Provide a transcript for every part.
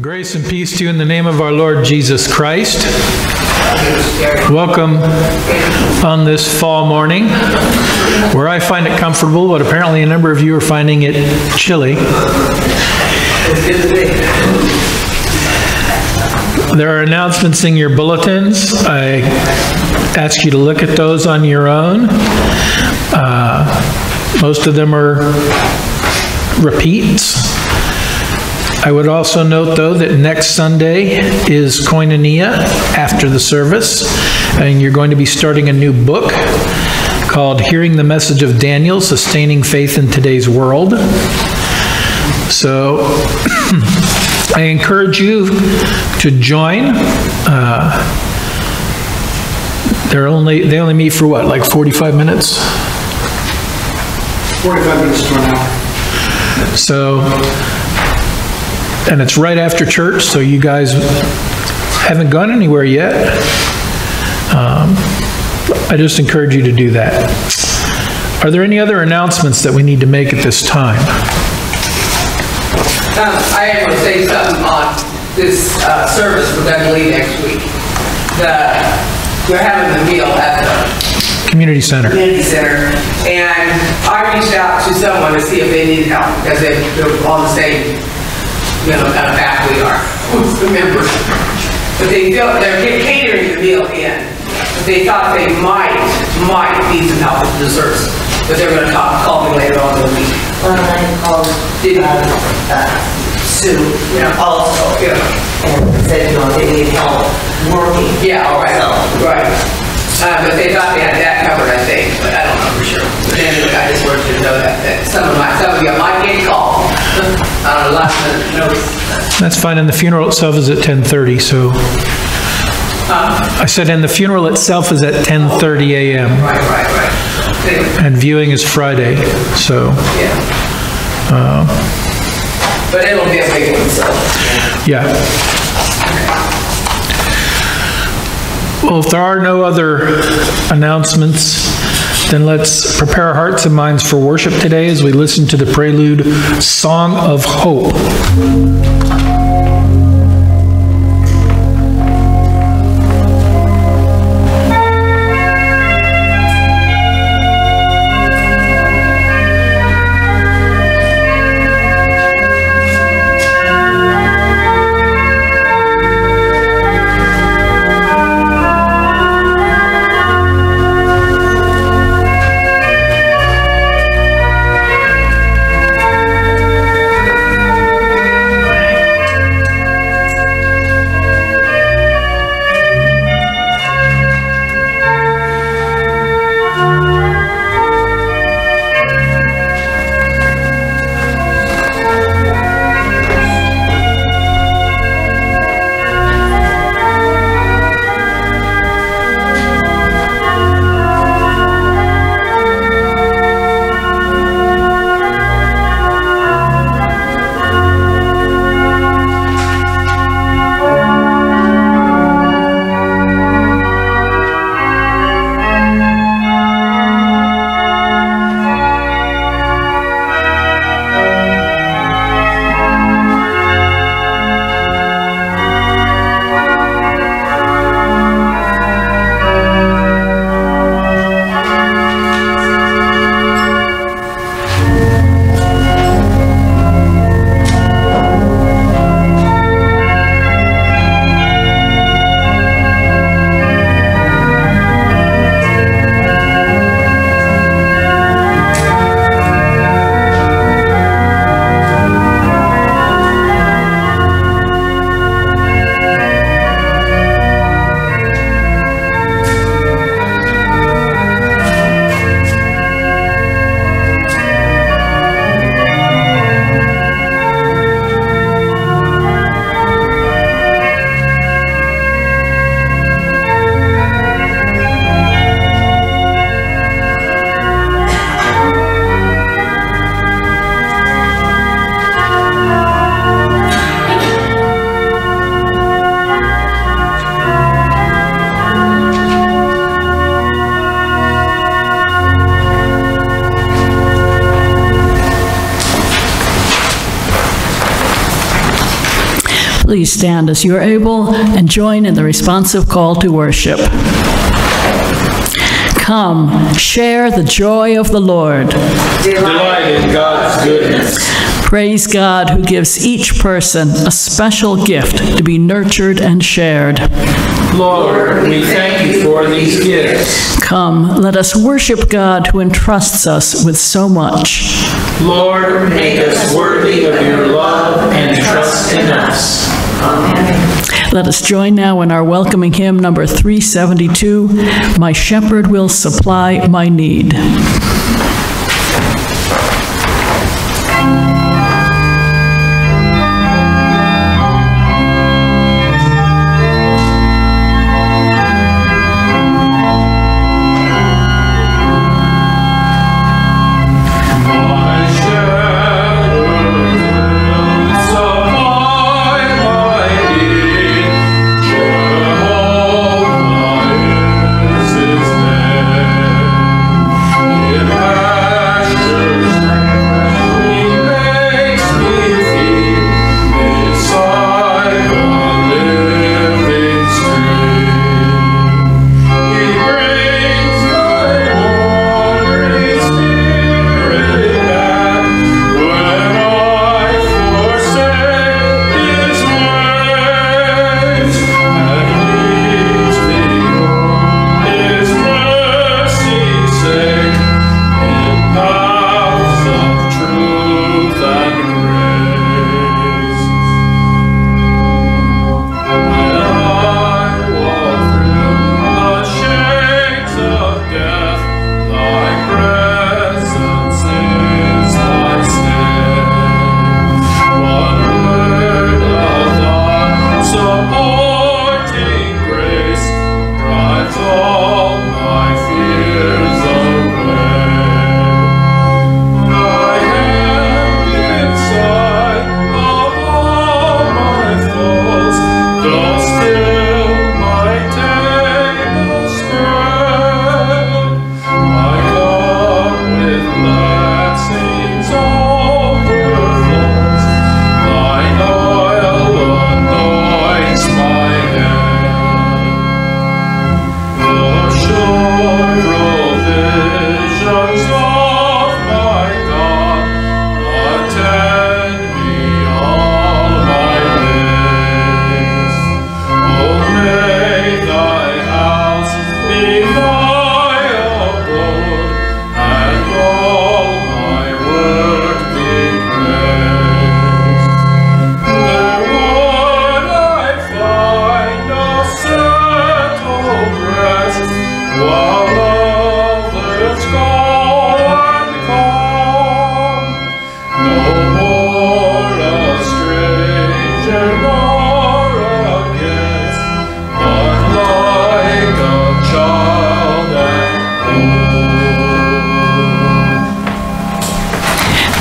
Grace and peace to you in the name of our Lord Jesus Christ. Welcome on this fall morning, where I find it comfortable, but apparently a number of you are finding it chilly. There are announcements in your bulletins. I ask you to look at those on your own. Most of them are repeats. I would also note, though, that next Sunday is Koinonia after the service, and you're going to be starting a new book called Hearing the Message of Daniel, Sustaining Faith in Today's World. So I encourage you to join. They only meet for what, like 45 minutes? 45 minutes to an hour. So... and it's right after church, so you guys haven't gone anywhere yet. I just encourage you to do that. Are there any other announcements that we need to make at this time? I am going to say something on this service for Dudley next week. We're having the meal at the Community Center. And I reached out to someone to see if they needed help, because they're all the same, you know, kind of back we are, the members. But they're catering the meal in. But they thought they might need some help with desserts. But they're going to call me later on in the week. Well, I called Sue, you know, also, you know, and said, you know, they need help working. Yeah, all right, so. Right. But they thought they had that covered, I think, but I don't know for sure. But anyway, I just wanted you to know that some of you might get called. That's fine, and the funeral itself is at 10:30, so... I said, and the funeral itself is at 10:30 a.m. Right. And viewing is Friday, so... yeah. But it'll be a big one, so... yeah. Well, if there are no other announcements, then let's prepare our hearts and minds for worship today as we listen to the prelude, Song of Hope. Please stand as you're able and join in the responsive call to worship. Come, share the joy of the Lord. Delight in God's goodness. Praise God who gives each person a special gift to be nurtured and shared. Lord, we thank you for these gifts. Come, let us worship God who entrusts us with so much. Lord, make us worthy of your love and trust in us. Amen. Let us join now in our welcoming hymn number 372, My Shepherd Will Supply My Need.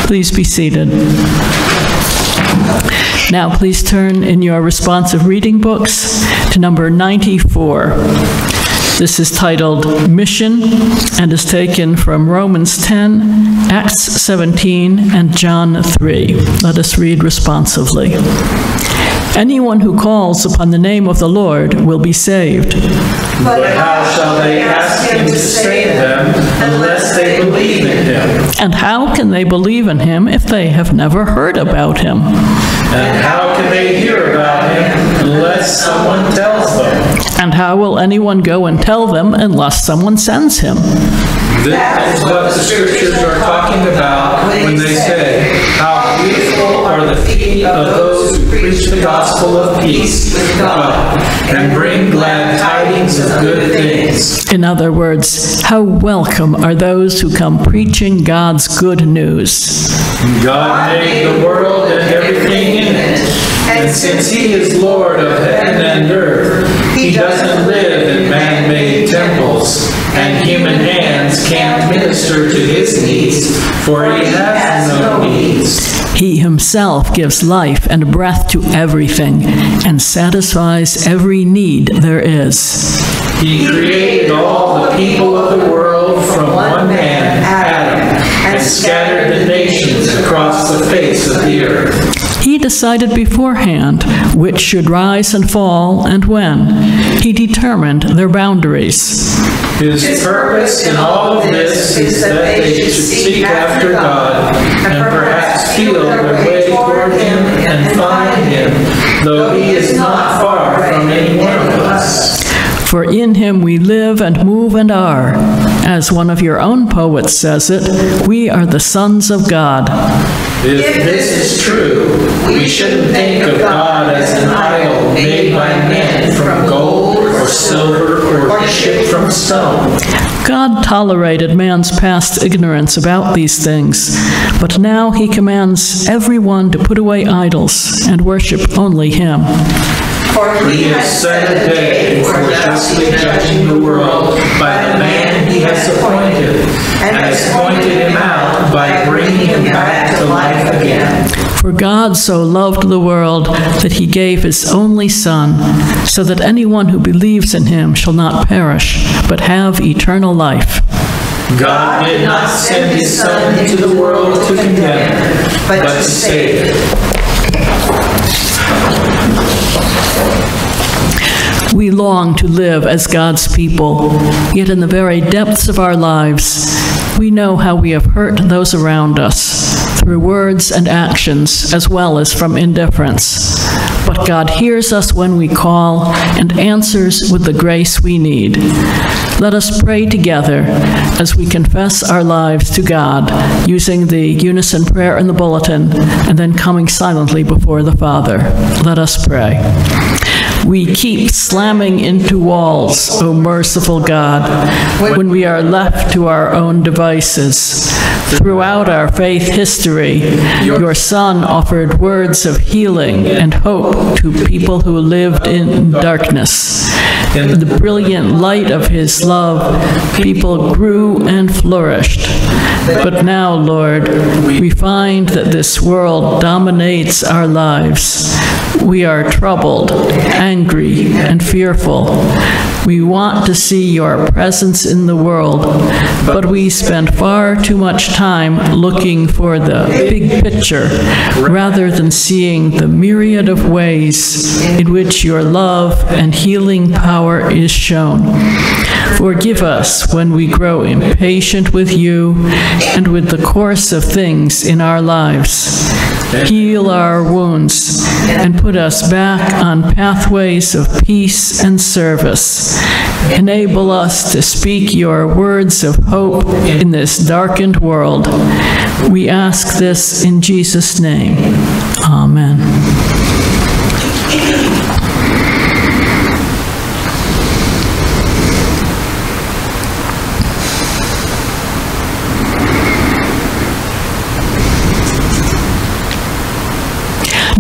Please be seated. Now please turn in your responsive reading books to number 94. This is titled Mission and is taken from Romans 10, Acts 17, and John 3. Let us read responsively. Anyone who calls upon the name of the Lord will be saved. But how shall they ask him to save them unless they believe in him? And how can they believe in him if they have never heard about him? And how can they hear about him unless someone tells them? And how will anyone go and tell them unless someone sends him? That is what the scriptures are talking about when they say, how beautiful are the feet of those who preach the gospel of peace with God and bring glad tidings of good things. In other words, how welcome are those who come preaching God's good news. God made the world and everything in it, and since he is Lord of heaven and earth, he doesn't live in man-made temples, and human hands can't minister to his needs, for he has no needs. He himself gives life and breath to everything, and satisfies every need there is. He created all the people of the world from one man, Adam, and scattered the nations across the face of the earth. He decided beforehand which should rise and fall and when. He determined their boundaries. His purpose in all of this is that they should seek after God and perhaps feel their way toward Him and find Him, though He is not far from any one of us. For in Him we live and move and are. As one of your own poets says it, we are the sons of God. If this is true, we shouldn't think of God as an idol made by man from gold or silver or shaped from stone. God tolerated man's past ignorance about these things, but now He commands everyone to put away idols and worship only Him. For He has set a day for justly judging the world by the man He has appointed, and has pointed Him out by bringing him back to life again. For God so loved the world that He gave His only Son, so that anyone who believes in Him shall not perish, but have eternal life. God did not send His Son into the world to condemn it, but to save it. We long to live as God's people, yet in the very depths of our lives, we know how we have hurt those around us, through words and actions, as well as from indifference. But God hears us when we call and answers with the grace we need. Let us pray together as we confess our lives to God, using the unison prayer in the bulletin, and then coming silently before the Father. Let us pray. We keep slamming into walls, O merciful God, when we are left to our own devices. Throughout our faith history, your Son offered words of healing and hope to people who lived in darkness. In the brilliant light of His love, people grew and flourished. But now, Lord, we find that this world dominates our lives. We are troubled, angry, and fearful. We want to see your presence in the world, but we spend far too much time looking for the big picture rather than seeing the myriad of ways in which your love and healing power is shown. Forgive us when we grow impatient with you and with the course of things in our lives. Heal our wounds and put us back on pathways of peace and service. Enable us to speak your words of hope in this darkened world. We ask this in Jesus' name. Amen.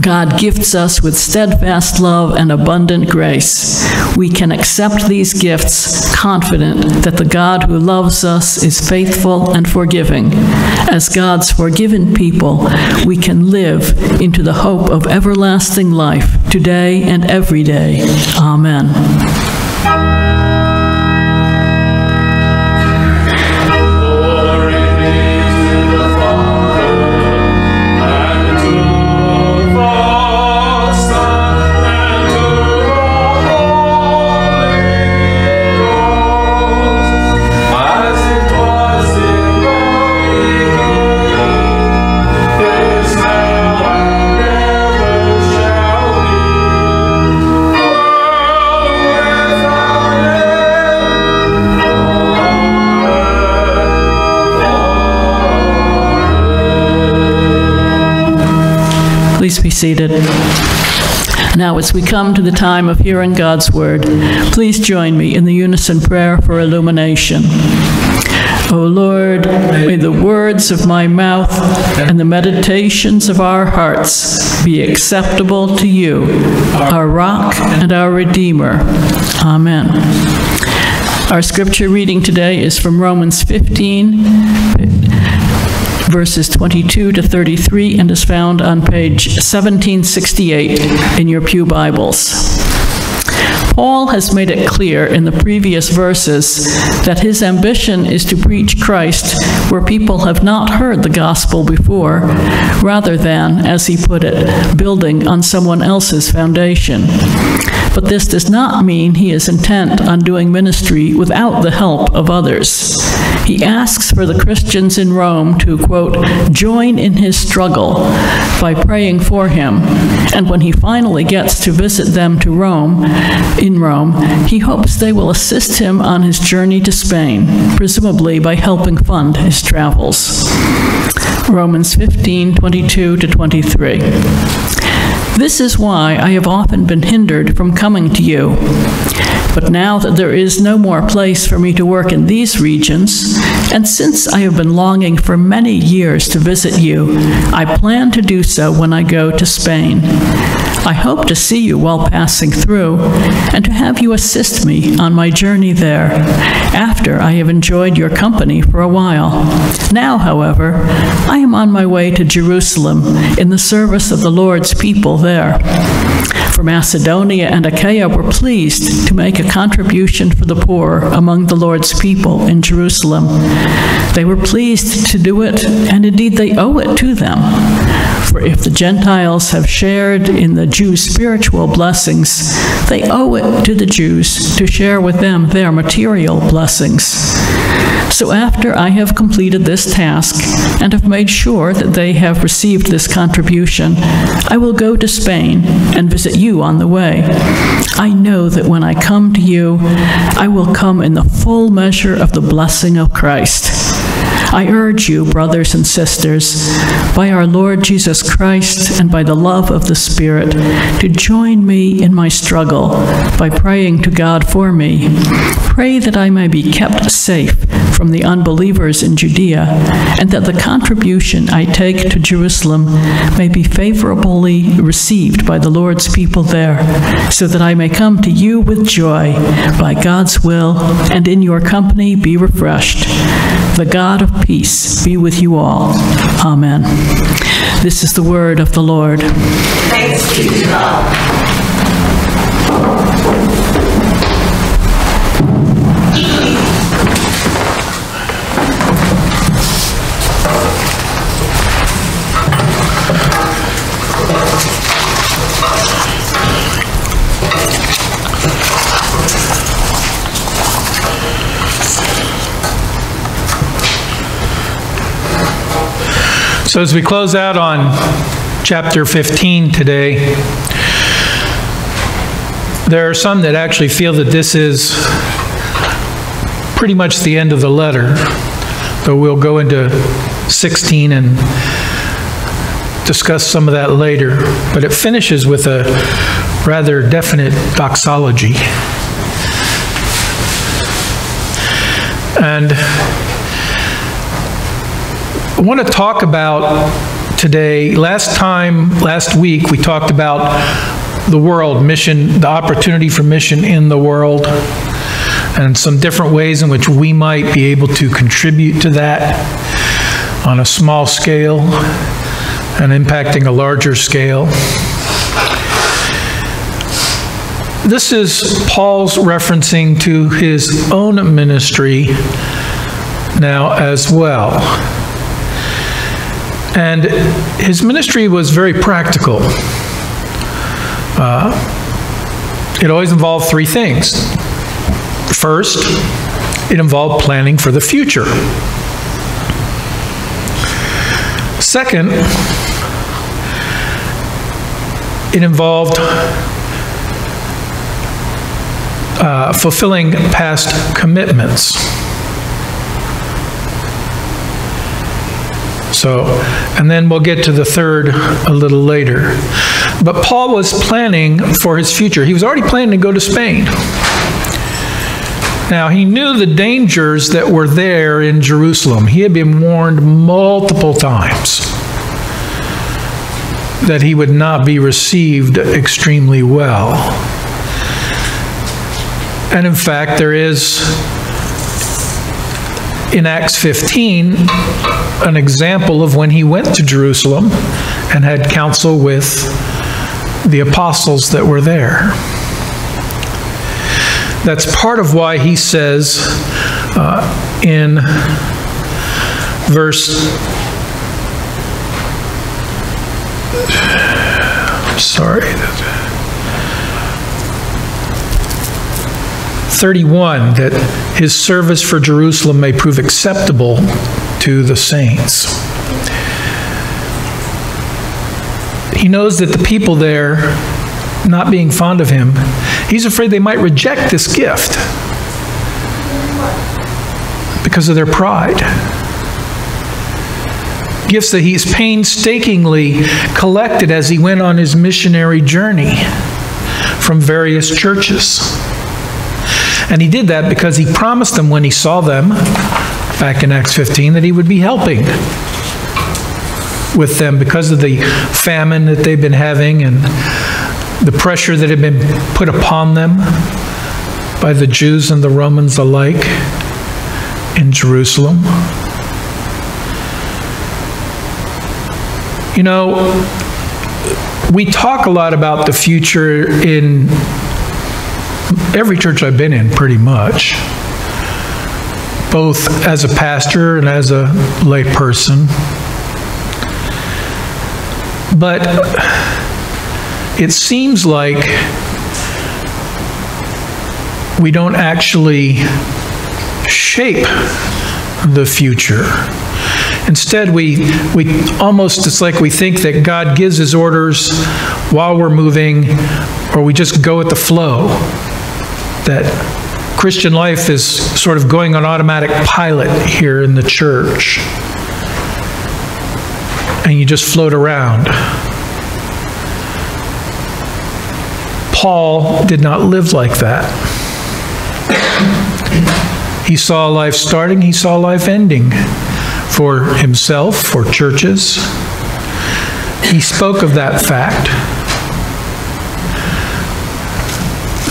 God gifts us with steadfast love and abundant grace. We can accept these gifts confident that the God who loves us is faithful and forgiving. As God's forgiven people, we can live into the hope of everlasting life today and every day. Amen. Please be seated. Now, as we come to the time of hearing God's word, please join me in the unison prayer for illumination. O Lord, may the words of my mouth and the meditations of our hearts be acceptable to you, our rock and our redeemer. Amen. Our scripture reading today is from Romans 15, verses 22 to 33, and is found on page 1768 in your pew Bibles. Paul has made it clear in the previous verses that his ambition is to preach Christ where people have not heard the gospel before, rather than, as he put it, building on someone else's foundation. But this does not mean he is intent on doing ministry without the help of others. He asks for the Christians in Rome to, quote, join in his struggle by praying for him. And when he finally gets to visit them to Rome, he hopes they will assist him on his journey to Spain, presumably by helping fund his travels. Romans 15:22-23. This is why I have often been hindered from coming to you. But now that there is no more place for me to work in these regions, and since I have been longing for many years to visit you, I plan to do so when I go to Spain. I hope to see you while passing through, and to have you assist me on my journey there, after I have enjoyed your company for a while. Now, however, I am on my way to Jerusalem in the service of the Lord's people there. For Macedonia and Achaia were pleased to make a contribution for the poor among the Lord's people in Jerusalem. They were pleased to do it, and indeed they owe it to them. For if the Gentiles have shared in the Jews' spiritual blessings, they owe it to the Jews to share with them their material blessings. So after I have completed this task and have made sure that they have received this contribution, I will go to Spain and visit you on the way. I know that when I come to you, I will come in the full measure of the blessing of Christ. I urge you, brothers and sisters, by our Lord Jesus Christ and by the love of the Spirit, to join me in my struggle by praying to God for me. Pray that I may be kept safe from the unbelievers in Judea, and that the contribution I take to Jerusalem may be favorably received by the Lord's people there, so that I may come to you with joy by God's will, and in your company be refreshed. The God of peace be with you all. Amen. This is the word of the Lord. Thanks be to God. So as we close out on chapter 15 today, there are some that actually feel that this is pretty much the end of the letter, though we'll go into 16 and discuss some of that later. But it finishes with a rather definite doxology. And I want to talk about today, last week, we talked about the world mission, the opportunity for mission in the world, and some different ways in which we might be able to contribute to that on a small scale and impacting a larger scale. This is Paul's referencing to his own ministry now as well. And his ministry was very practical. It always involved three things. First, it involved planning for the future. Second, it involved fulfilling past commitments. So, and then we'll get to the third a little later. But Paul was planning for his future. He was already planning to go to Spain. Now, he knew the dangers that were there in Jerusalem. He had been warned multiple times that he would not be received extremely well. And in fact, there is, in Acts 15, an example of when he went to Jerusalem and had counsel with the apostles that were there. That's part of why he says in verse 31, that his service for Jerusalem may prove acceptable to the saints. He knows that the people there, not being fond of him, he's afraid they might reject this gift because of their pride. Gifts that he's painstakingly collected as he went on his missionary journey from various churches. And he did that because he promised them when he saw them, back in Acts 15, that he would be helping with them because of the famine that they've been having and the pressure that had been put upon them by the Jews and the Romans alike in Jerusalem. You know, we talk a lot about the future in every church I've been in, pretty much, both as a pastor and as a lay person. But it seems like we don't actually shape the future. Instead, we almost, it's like we think that God gives his orders while we're moving, or we just go with the flow. That Christian life is sort of going on automatic pilot here in the church. And you just float around. Paul did not live like that. He saw life starting, he saw life ending for himself, for churches. He spoke of that fact,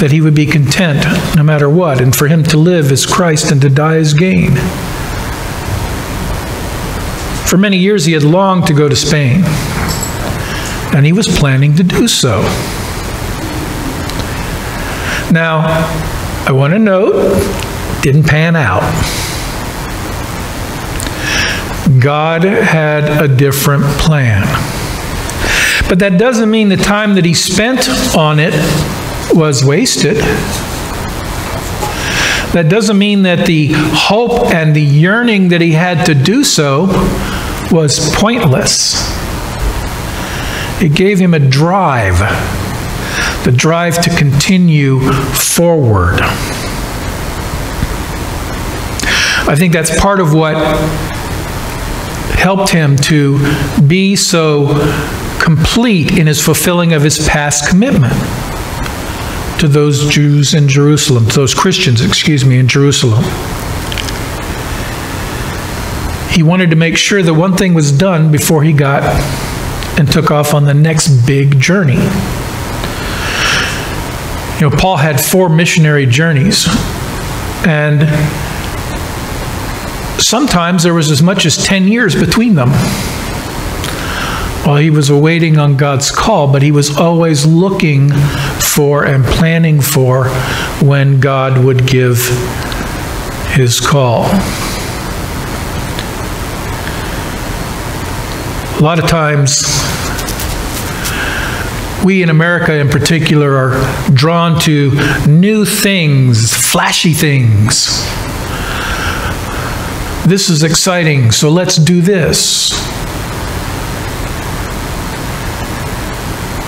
that he would be content no matter what, and for him to live is Christ and to die is gain. For many years he had longed to go to Spain, and he was planning to do so. Now, I want to note, didn't pan out. God had a different plan. But that doesn't mean the time that he spent on it was wasted. That doesn't mean that the hope and the yearning that he had to do so was pointless. It gave him a drive, the drive to continue forward. I think that's part of what helped him to be so complete in his fulfilling of his past commitment to those Jews in Jerusalem, to those Christians, excuse me, in Jerusalem. He wanted to make sure that one thing was done before he got and took off on the next big journey. You know, Paul had 4 missionary journeys, and sometimes there was as much as 10 years between them. Well, he was awaiting on God's call, but he was always looking for and planning for when God would give his call. A lot of times, we in America in particular are drawn to new things, flashy things. This is exciting, so let's do this.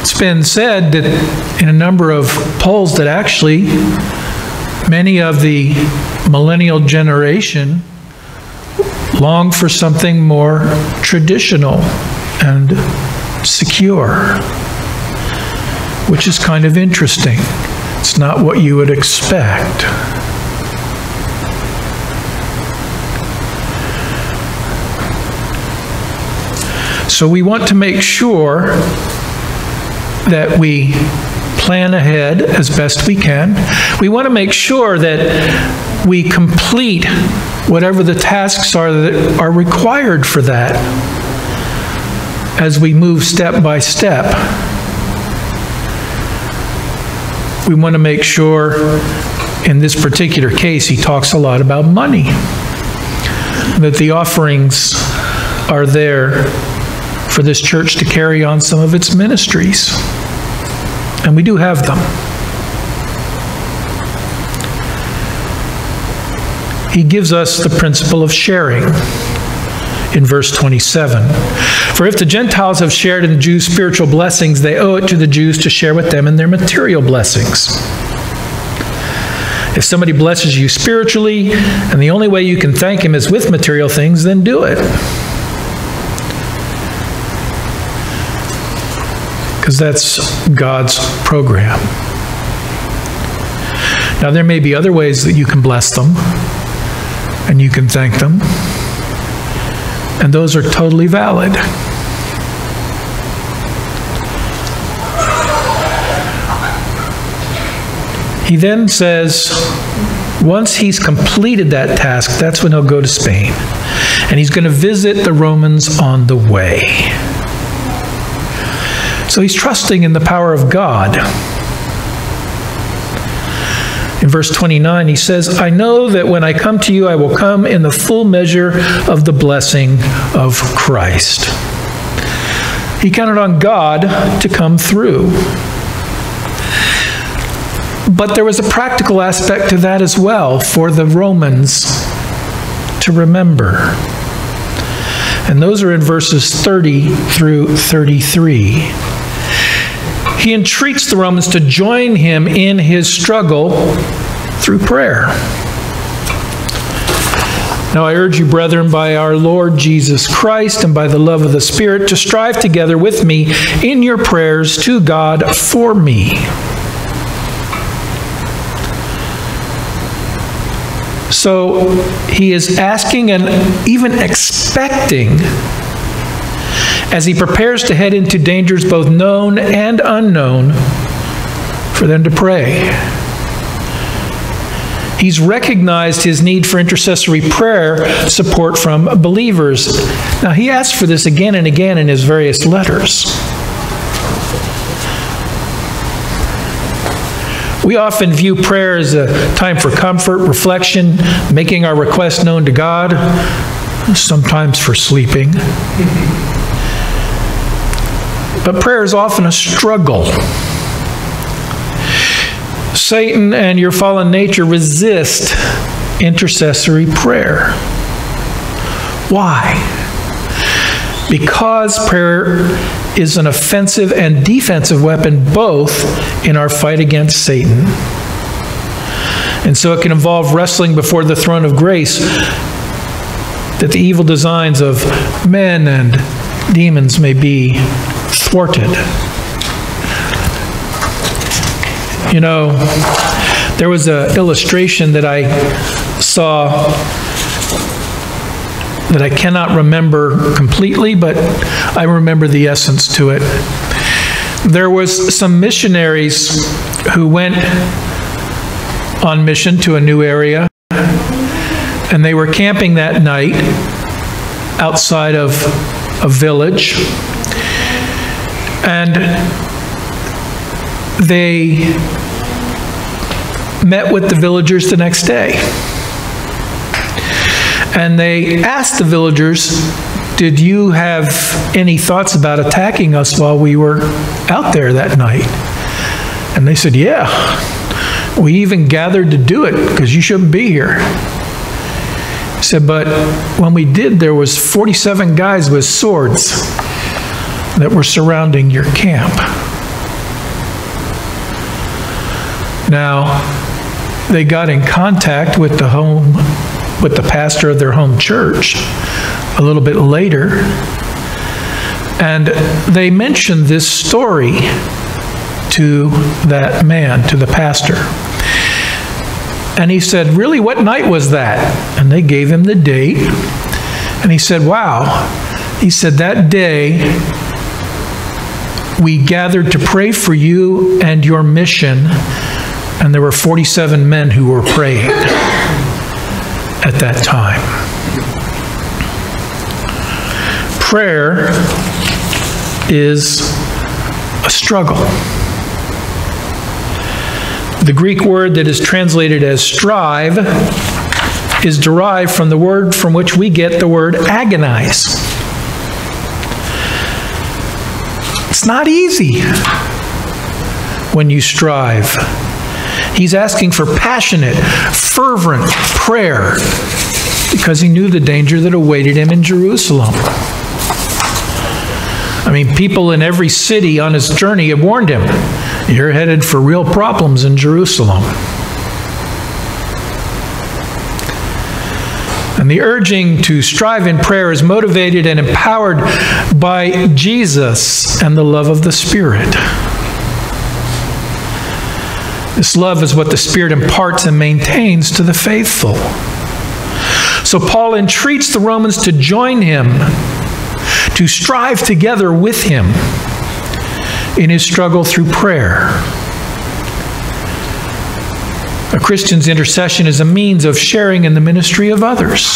It's been said that in a number of polls that actually many of the millennial generation long for something more traditional and secure, which is kind of interesting. It's not what you would expect. So we want to make sure that we plan ahead as best we can. We want to make sure that we complete whatever the tasks are that are required for that as we move step by step. We want to make sure in this particular case, he talks a lot about money, that the offerings are there for this church to carry on some of its ministries. And we do have them. He gives us the principle of sharing in verse 27. For if the Gentiles have shared in the Jews' spiritual blessings, they owe it to the Jews to share with them in their material blessings. If somebody blesses you spiritually, and the only way you can thank him is with material things, then do it. Because that's God's program. Now, there may be other ways that you can bless them, and you can thank them, and those are totally valid. He then says, once he's completed that task, that's when he'll go to Spain. And he's going to visit the Romans on the way. So he's trusting in the power of God. In verse 29, he says, I know that when I come to you, I will come in the full measure of the blessing of Christ. He counted on God to come through. But there was a practical aspect to that as well for the Romans to remember. And those are in verses 30 through 33. He entreats the Romans to join him in his struggle through prayer. Now I urge you, brethren, by our Lord Jesus Christ and by the love of the Spirit, to strive together with me in your prayers to God for me. So he is asking and even expecting, as he prepares to head into dangers both known and unknown, for them to pray. He's recognized his need for intercessory prayer support from believers. Now he asks for this again and again in his various letters. We often view prayer as a time for comfort, reflection, making our requests known to God, sometimes for sleeping. But prayer is often a struggle. Satan and your fallen nature resist intercessory prayer. Why? Because prayer is an offensive and defensive weapon, both in our fight against Satan. And so it can involve wrestling before the throne of grace, that the evil designs of men and demons may be thwarted. You know, there was an illustration that I saw that I cannot remember completely, but I remember the essence to it. There was some missionaries who went on mission to a new area, and they were camping that night outside of a village, and they met with the villagers the next day. And they asked the villagers, did you have any thoughts about attacking us while we were out there that night? And they said, yeah, we even gathered to do it because you shouldn't be here. He said, but when we did, there was 47 guys with swords that were surrounding your camp. Now, they got in contact with the pastor of their home church a little bit later, and they mentioned this story to that man, to the pastor. And he said, really, what night was that? And they gave him the date. And he said, wow. He said, that day we gathered to pray for you and your mission, and there were 47 men who were praying at that time. Prayer is a struggle. The Greek word that is translated as strive is derived from the word from which we get the word agonize. It's not easy when you strive. He's asking for passionate, fervent prayer because he knew the danger that awaited him in Jerusalem. I mean, people in every city on his journey had warned him, you're headed for real problems in Jerusalem. And the urging to strive in prayer is motivated and empowered by Jesus and the love of the Spirit. This love is what the Spirit imparts and maintains to the faithful. So Paul entreats the Romans to join him, to strive together with him in his struggle through prayer. A Christian's intercession is a means of sharing in the ministry of others.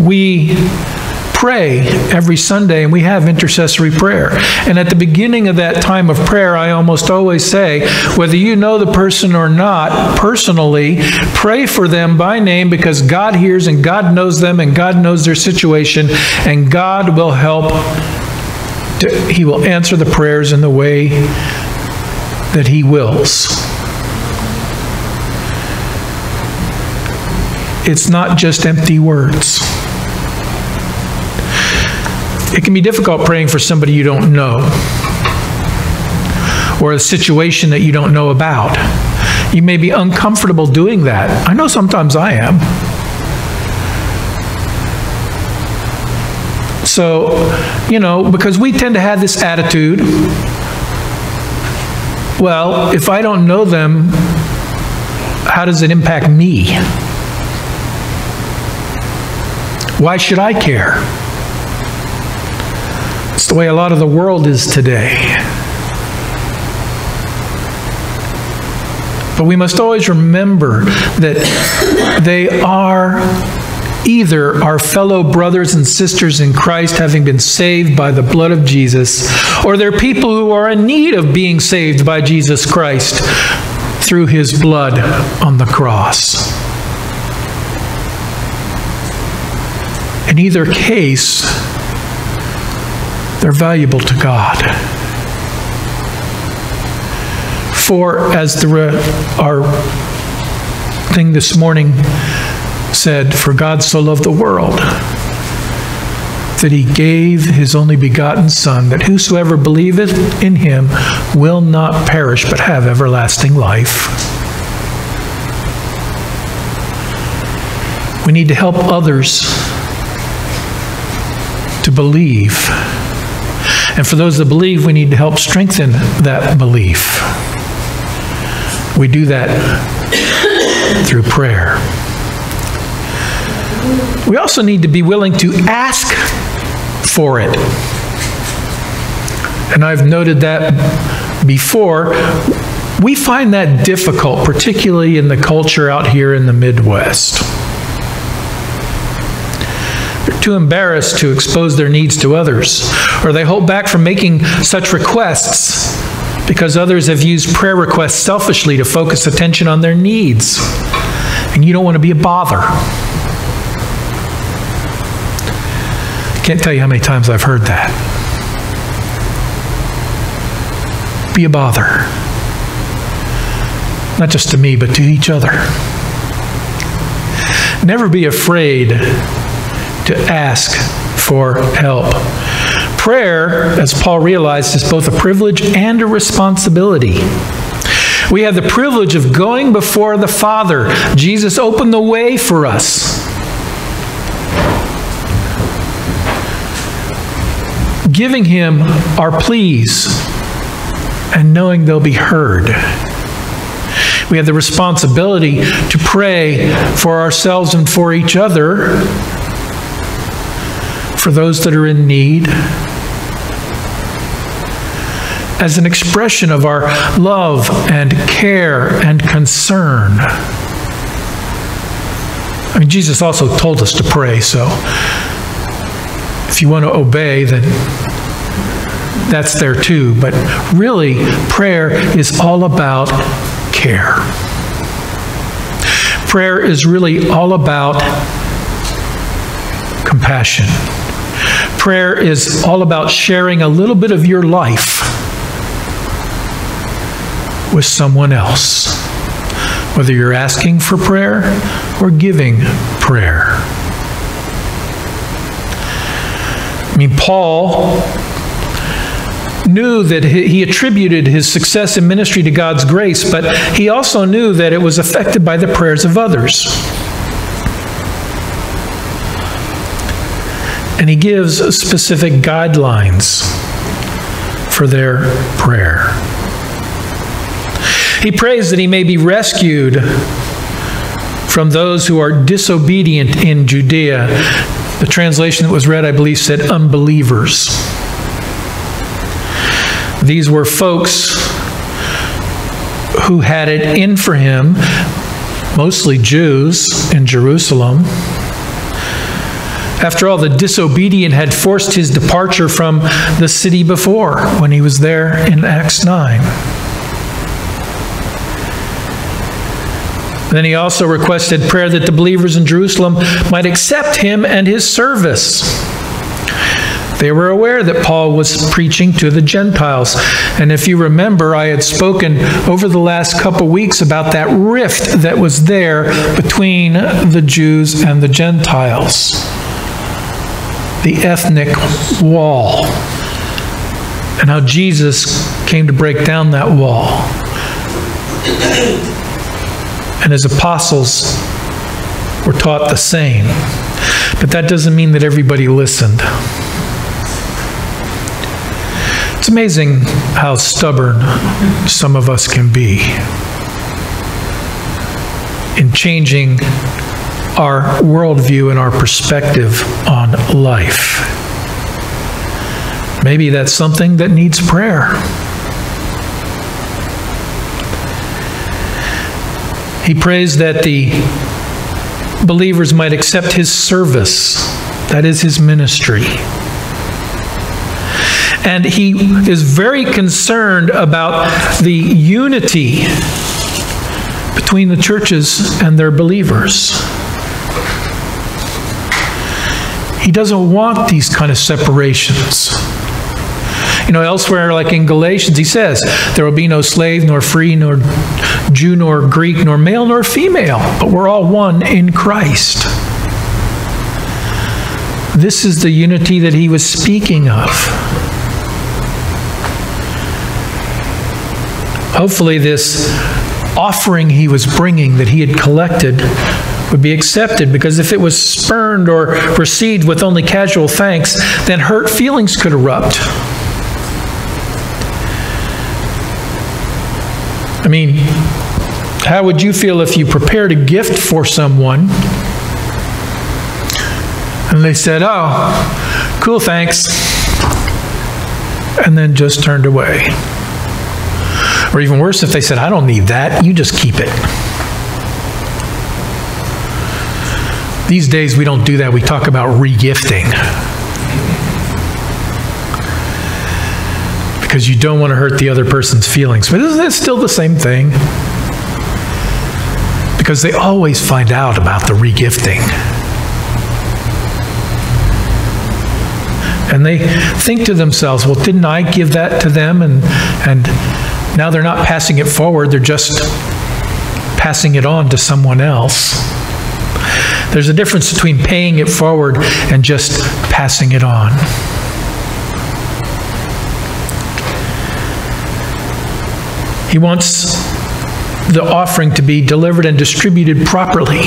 We pray every Sunday, and we have intercessory prayer. And at the beginning of that time of prayer, I almost always say, whether you know the person or not, personally, pray for them by name, because God hears and God knows them and God knows their situation, and God will help. He will answer the prayers in the way that he wills. It's not just empty words. It can be difficult praying for somebody you don't know or a situation that you don't know about. You may be uncomfortable doing that. I know sometimes I am. So, you know, because we tend to have this attitude, well, if I don't know them, how does it impact me? Why should I care? It's the way a lot of the world is today. But we must always remember that they are either our fellow brothers and sisters in Christ, having been saved by the blood of Jesus, or they're people who are in need of being saved by Jesus Christ through his blood on the cross. In either case, they're valuable to God. For as our thing this morning said, for God so loved the world that he gave his only begotten Son, that whosoever believeth in him will not perish but have everlasting life. We need to help others to believe. And for those that believe, we need to help strengthen that belief. We do that through prayer. We also need to be willing to ask for it. And I've noted that before. We find that difficult, particularly in the culture out here in the Midwest. They're too embarrassed to expose their needs to others, or they hold back from making such requests because others have used prayer requests selfishly to focus attention on their needs. And you don't want to be a bother. Can't tell you how many times I've heard that. Be a bother. Not just to me, but to each other. Never be afraid to ask for help. Prayer, as Paul realized, is both a privilege and a responsibility. We have the privilege of going before the Father. Jesus opened the way for us. Giving him our pleas and knowing they'll be heard. We have the responsibility to pray for ourselves and for each other, for those that are in need, as an expression of our love and care and concern. I mean, Jesus also told us to pray, so if you want to obey, then that's there too. But really, prayer is all about care. Prayer is really all about compassion. Prayer is all about sharing a little bit of your life with someone else, whether you're asking for prayer or giving prayer. I mean, Paul knew that he attributed his success in ministry to God's grace, but he also knew that it was affected by the prayers of others. And he gives specific guidelines for their prayer. He prays that he may be rescued from those who are disobedient in Judea. The translation that was read, I believe, said unbelievers. These were folks who had it in for him, mostly Jews in Jerusalem. After all, the disobedient had forced his departure from the city before when he was there in Acts 9. Then he also requested prayer that the believers in Jerusalem might accept him and his service. They were aware that Paul was preaching to the Gentiles. And if you remember, I had spoken over the last couple weeks about that rift that was there between the Jews and the Gentiles. The ethnic wall, and how Jesus came to break down that wall, and his apostles were taught the same. But that doesn't mean that everybody listened. It's amazing how stubborn some of us can be in changing our worldview and our perspective on life. Maybe that's something that needs prayer. He prays that the believers might accept his service, that is his ministry. And he is very concerned about the unity between the churches and their believers. He doesn't want these kind of separations. You know, elsewhere, like in Galatians, he says, there will be no slave, nor free, nor Jew, nor Greek, nor male, nor female, but we're all one in Christ. This is the unity that he was speaking of. Hopefully this offering he was bringing that he had collected would be accepted, because if it was spurned or received with only casual thanks, then hurt feelings could erupt. I mean, how would you feel if you prepared a gift for someone and they said, "Oh, cool, thanks," and then just turned away? Or even worse, if they said, "I don't need that, you just keep it." These days, we don't do that. We talk about re-gifting. Because you don't want to hurt the other person's feelings. But isn't that still the same thing? Because they always find out about the re-gifting. And they think to themselves, well, didn't I give that to them? And now they're not passing it forward. They're just passing it on to someone else. There's a difference between paying it forward and just passing it on. He wants the offering to be delivered and distributed properly.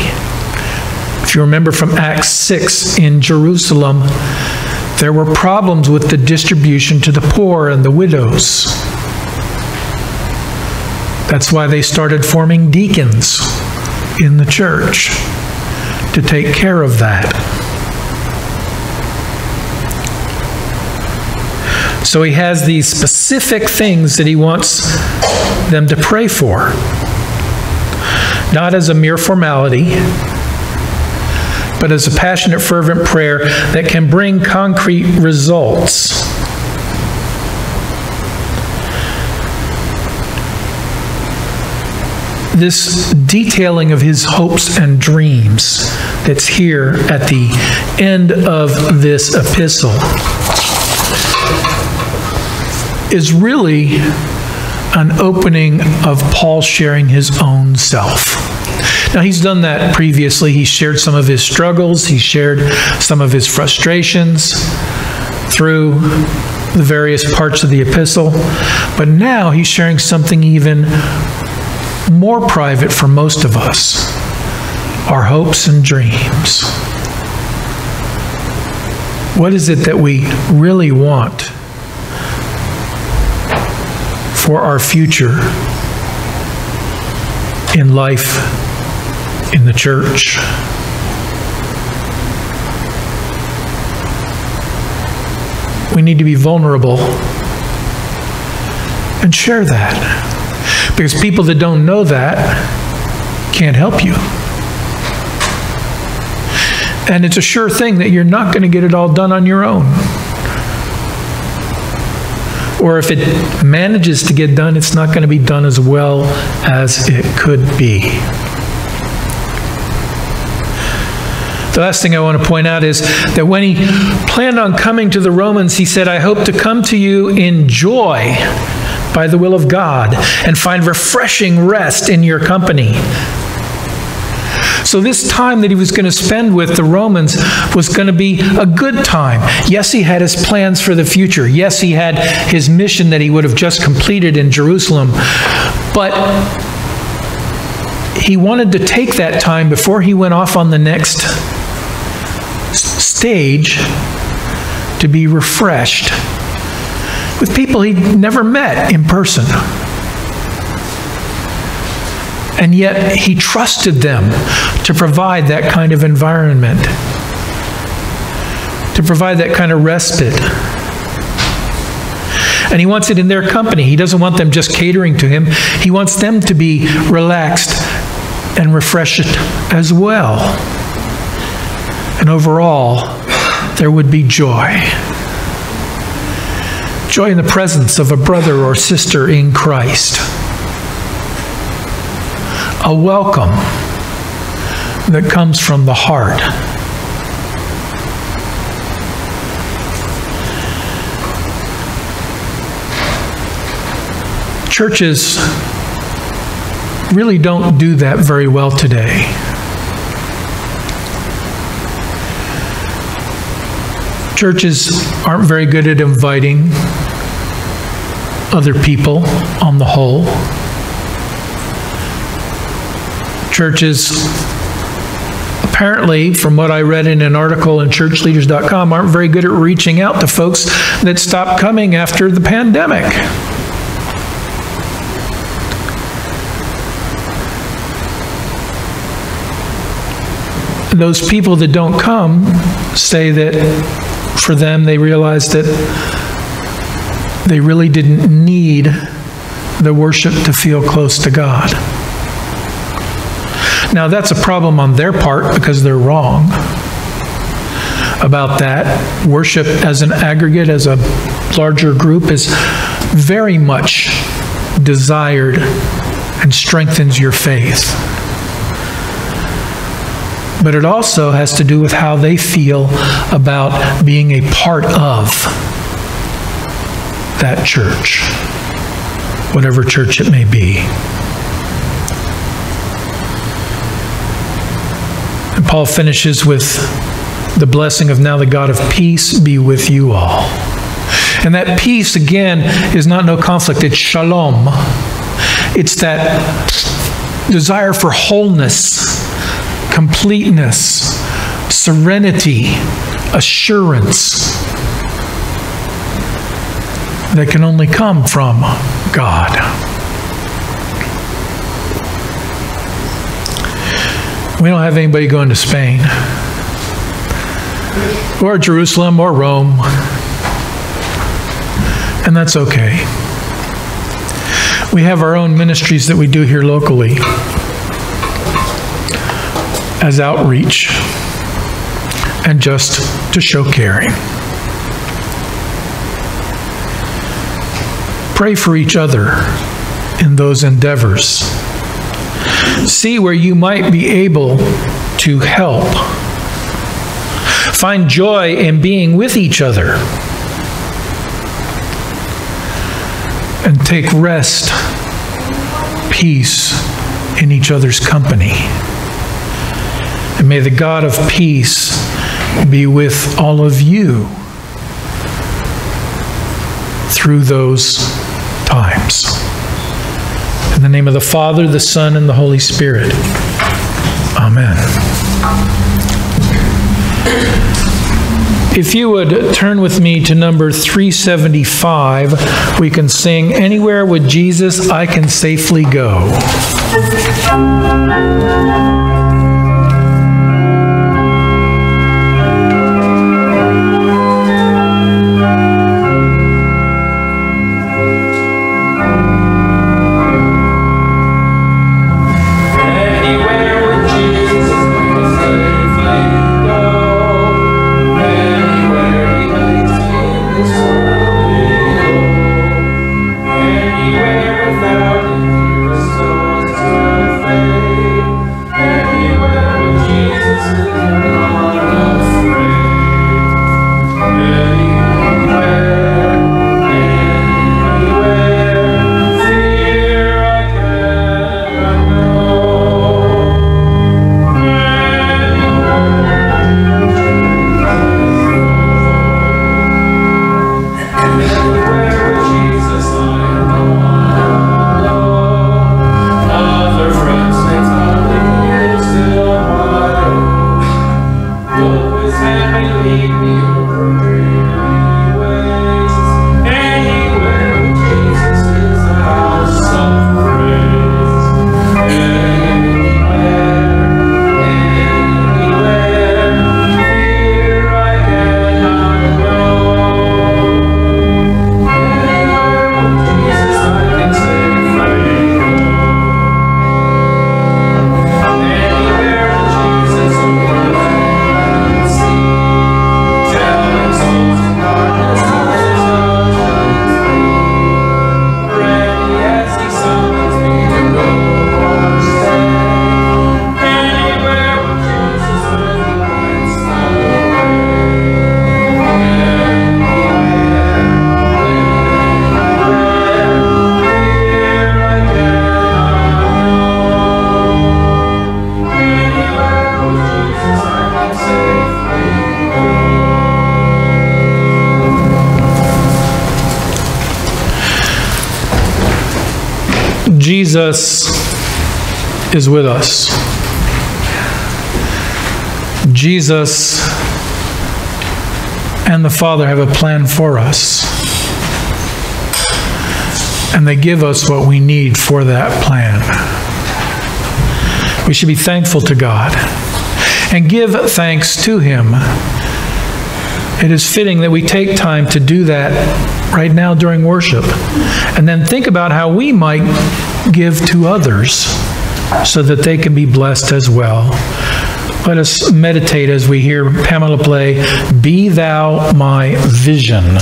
If you remember from Acts 6 in Jerusalem, there were problems with the distribution to the poor and the widows. That's why they started forming deacons in the church, to take care of that. So he has these specific things that he wants them to pray for, not as a mere formality, but as a passionate, fervent prayer that can bring concrete results. this detailing of his hopes and dreams that's here at the end of this epistle is really an opening of Paul sharing his own self. Now, he's done that previously. He shared some of his struggles. He shared some of his frustrations through the various parts of the epistle. But now he's sharing something even more private for most of us, our hopes and dreams. What is it that we really want for our future in life, in the church? We need to be vulnerable and share that, because people that don't know that can't help you. And it's a sure thing that you're not going to get it all done on your own. Or if it manages to get done, it's not going to be done as well as it could be. The last thing I want to point out is that when he planned on coming to the Romans, he said, "I hope to come to you in joy by the will of God and find refreshing rest in your company." So this time that he was going to spend with the Romans was going to be a good time. Yes, he had his plans for the future. Yes, he had his mission that he would have just completed in Jerusalem. But he wanted to take that time before he went off on the next stage to be refreshed with people he'd never met in person. And yet he trusted them to provide that kind of environment, to provide that kind of respite. And he wants it in their company. He doesn't want them just catering to him. He wants them to be relaxed and refreshed as well. And overall, there would be joy. Joy in the presence of a brother or sister in Christ. A welcome that comes from the heart. Churches really don't do that very well today. Churches aren't very good at inviting other people on the whole. Churches, apparently, from what I read in an article in churchleaders.com, aren't very good at reaching out to folks that stopped coming after the pandemic. Those people that don't come say that for them, they realized that they really didn't need the worship to feel close to God. Now, that's a problem on their part because they're wrong about that. Worship as an aggregate, as a larger group, is very much desired and strengthens your faith. But it also has to do with how they feel about being a part of that church, whatever church it may be. Paul finishes with the blessing of, "Now the God of peace be with you all." And that peace, again, is not no conflict. It's shalom. It's that desire for wholeness, completeness, serenity, assurance that can only come from God. We don't have anybody going to Spain, or Jerusalem, or Rome, and that's okay. We have our own ministries that we do here locally as outreach and just to show caring. Pray for each other in those endeavors. See where you might be able to help. Find joy in being with each other. And take rest, peace in each other's company. And may the God of peace be with all of you through those times. In the name of the Father, the Son, and the Holy Spirit. Amen. If you would turn with me to number 375, we can sing "Anywhere with Jesus I Can Safely Go." Jesus is with us. Jesus and the Father have a plan for us. And they give us what we need for that plan. We should be thankful to God and give thanks to Him. It is fitting that we take time to do that right now during worship. And then think about how we might give to others so that they can be blessed as well. Let us meditate as we hear Pamela play "Be Thou My Vision."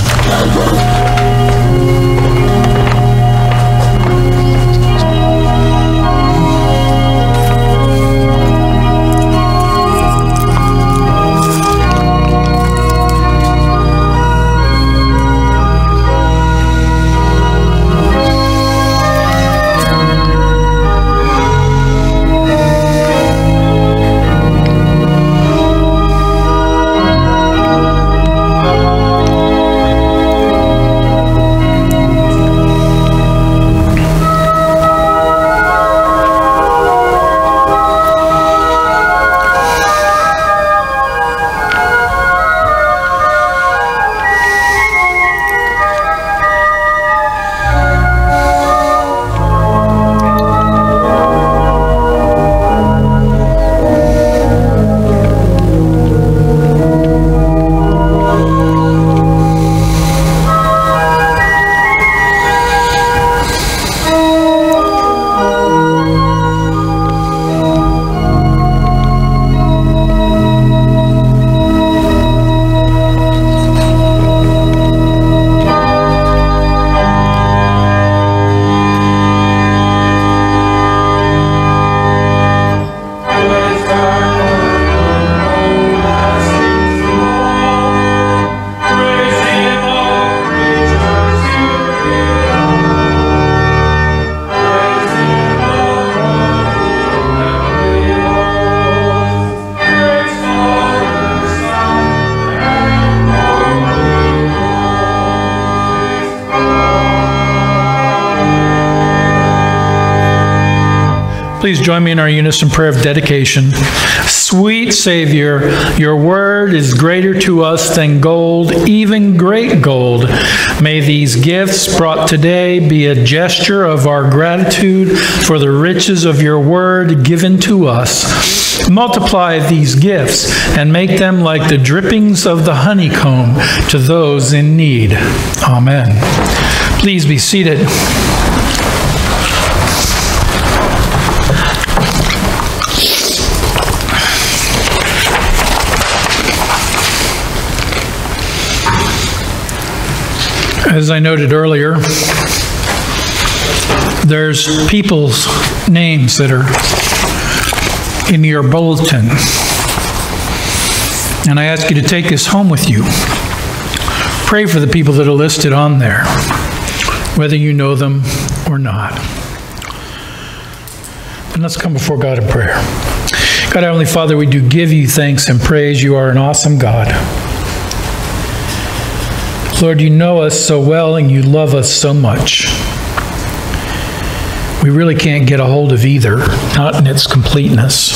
Please join me in our unison prayer of dedication. Sweet Savior, your word is greater to us than gold, even great gold. May these gifts brought today be a gesture of our gratitude for the riches of your word given to us. Multiply these gifts and make them like the drippings of the honeycomb to those in need. Amen. Please be seated. As I noted earlier, there's people's names that are in your bulletin, and I ask you to take this home with you. Pray for the people that are listed on there, whether you know them or not. And let's come before God in prayer. God, Heavenly Father, we do give you thanks and praise. You are an awesome God. Lord, you know us so well and you love us so much. We really can't get a hold of either, not in its completeness.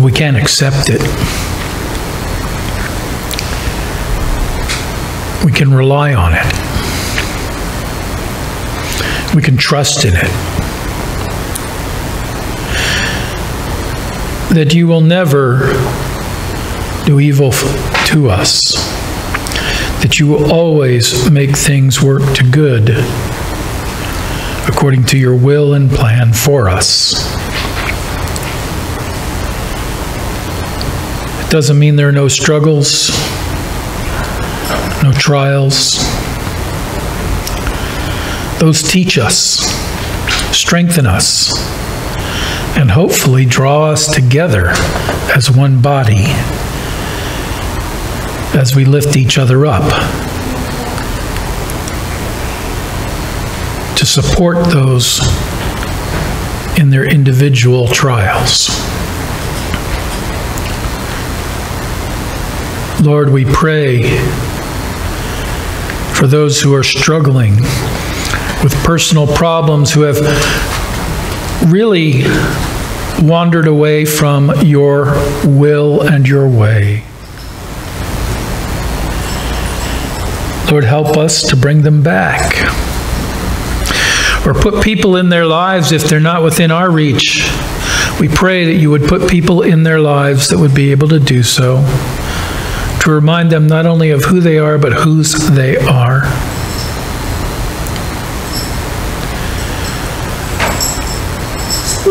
We can't accept it. We can rely on it. We can trust in it. That you will never do evil to us. That you will always make things work to good, according to your will and plan for us. It doesn't mean there are no struggles, no trials. Those teach us, strengthen us, and hopefully draw us together as one body as we lift each other up, to support those in their individual trials. Lord, we pray for those who are struggling with personal problems, who have really wandered away from your will and your way. Lord, help us to bring them back. Or put people in their lives if they're not within our reach. We pray that you would put people in their lives that would be able to do so, to remind them not only of who they are, but whose they are.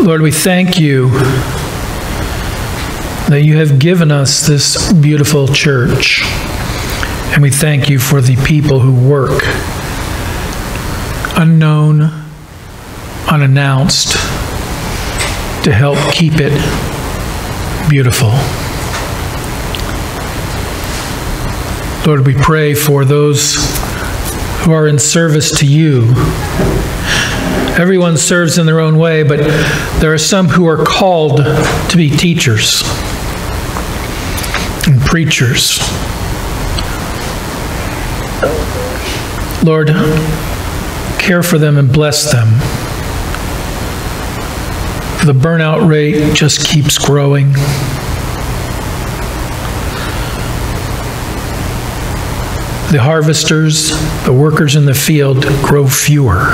Lord, we thank you that you have given us this beautiful church, and we thank you for the people who work unknown, unannounced, to help keep it beautiful. Lord, we pray for those who are in service to you. Everyone serves in their own way, but there are some who are called to be teachers and preachers. Lord, care for them and bless them. The burnout rate just keeps growing. The harvesters, the workers in the field, grow fewer.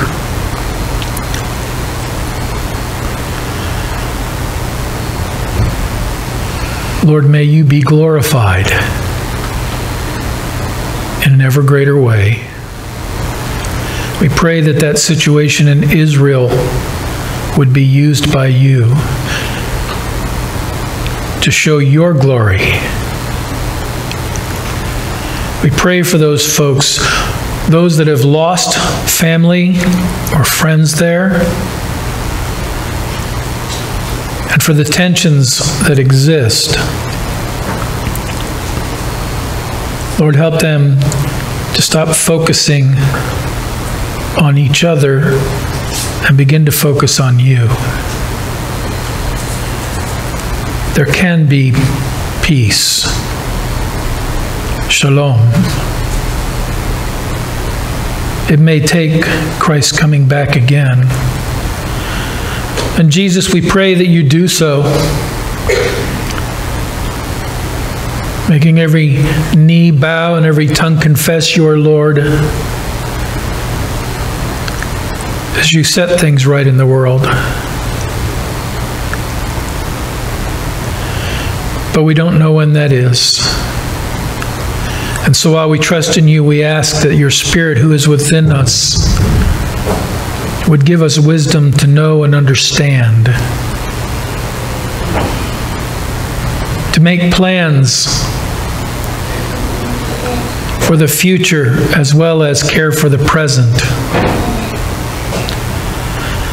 Lord, may you be glorified in an ever greater way. We pray that that situation in Israel would be used by you to show your glory. We pray for those folks, those that have lost family or friends there, and for the tensions that exist. Lord, help them to stop focusing on each other and begin to focus on you. There can be peace. Shalom. It may take Christ coming back again, And Jesus, we pray that you do so, making every knee bow and every tongue confess your Lord, as you set things right in the world. But we don't know when that is. And so while we trust in you, we ask that your Spirit who is within us would give us wisdom to know and understand, to make plans for the future as well as care for the present,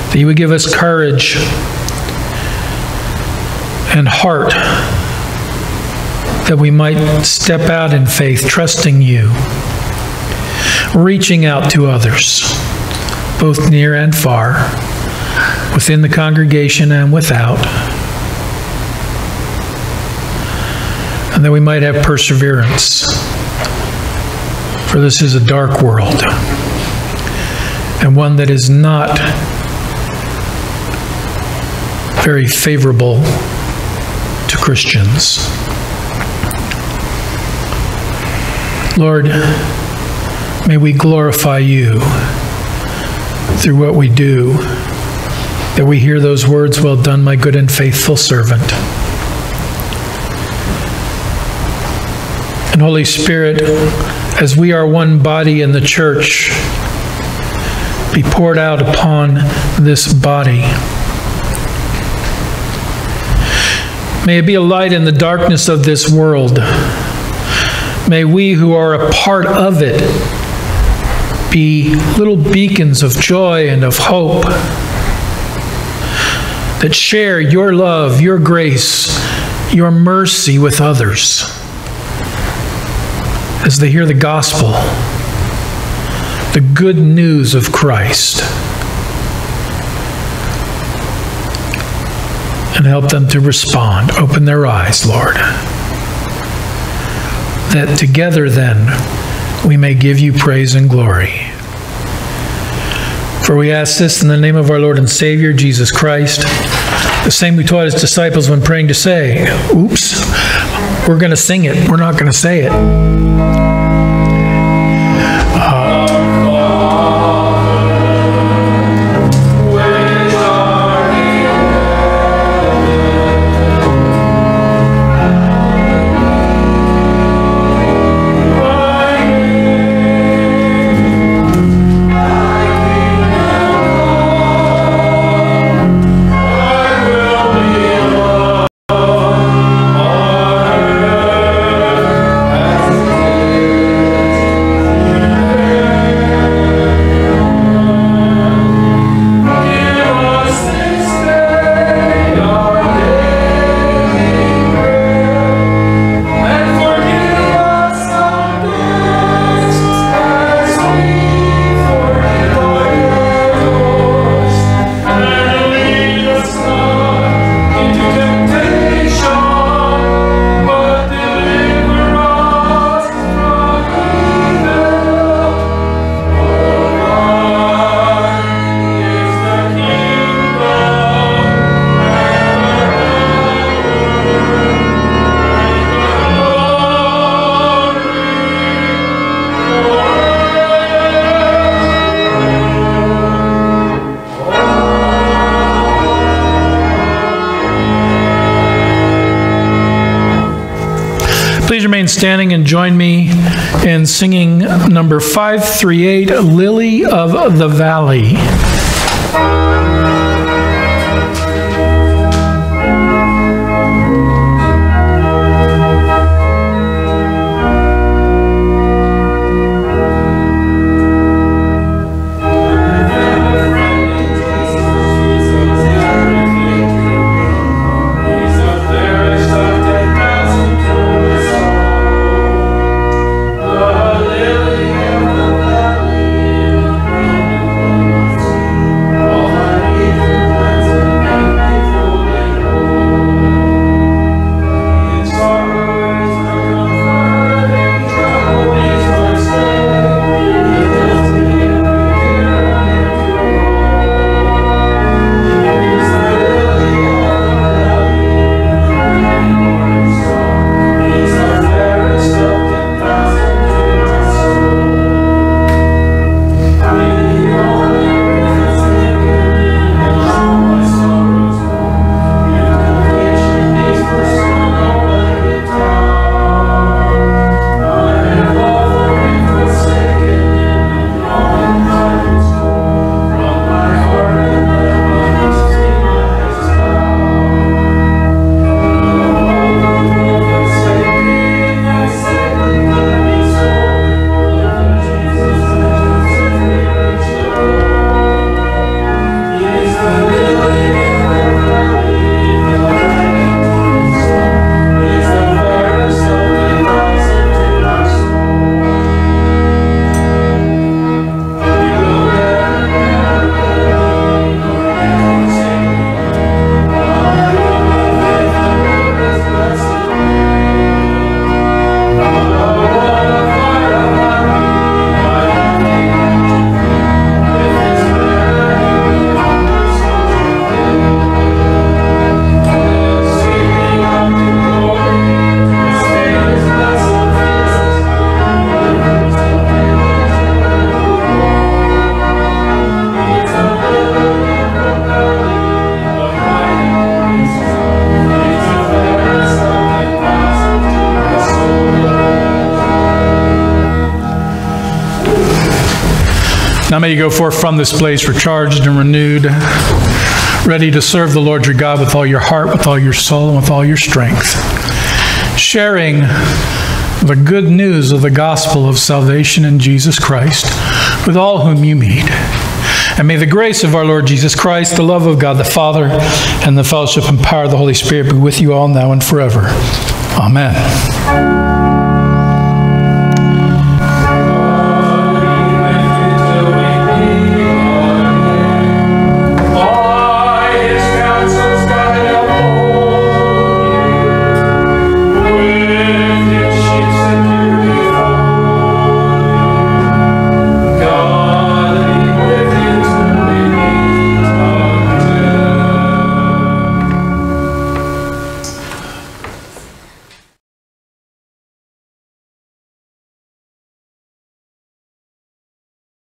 that you would give us courage and heart that we might step out in faith, trusting you, reaching out to others, both near and far, within the congregation and without, and that we might have perseverance, for this is a dark world, and one that is not very favorable to Christians. Lord, may we glorify you through what we do, that we hear those words, "Well done, my good and faithful servant." And Holy Spirit, as we are one body in the church, be poured out upon this body. May it be a light in the darkness of this world. May we who are a part of it be little beacons of joy and of hope that share your love, your grace, your mercy with others as they hear the gospel, the good news of Christ, and help them to respond. Open their eyes, Lord, that together then we may give you praise and glory. For we ask this in the name of our Lord and Savior, Jesus Christ, the same who taught his disciples when praying to say, oops, we're going to sing it, we're not going to say it. Standing and join me in singing number 538, Lily of the Valley. Now may you go forth from this place recharged and renewed, ready to serve the Lord your God with all your heart, with all your soul, and with all your strength, sharing the good news of the gospel of salvation in Jesus Christ with all whom you meet. And may the grace of our Lord Jesus Christ, the love of God the Father, and the fellowship and power of the Holy Spirit be with you all now and forever. Amen.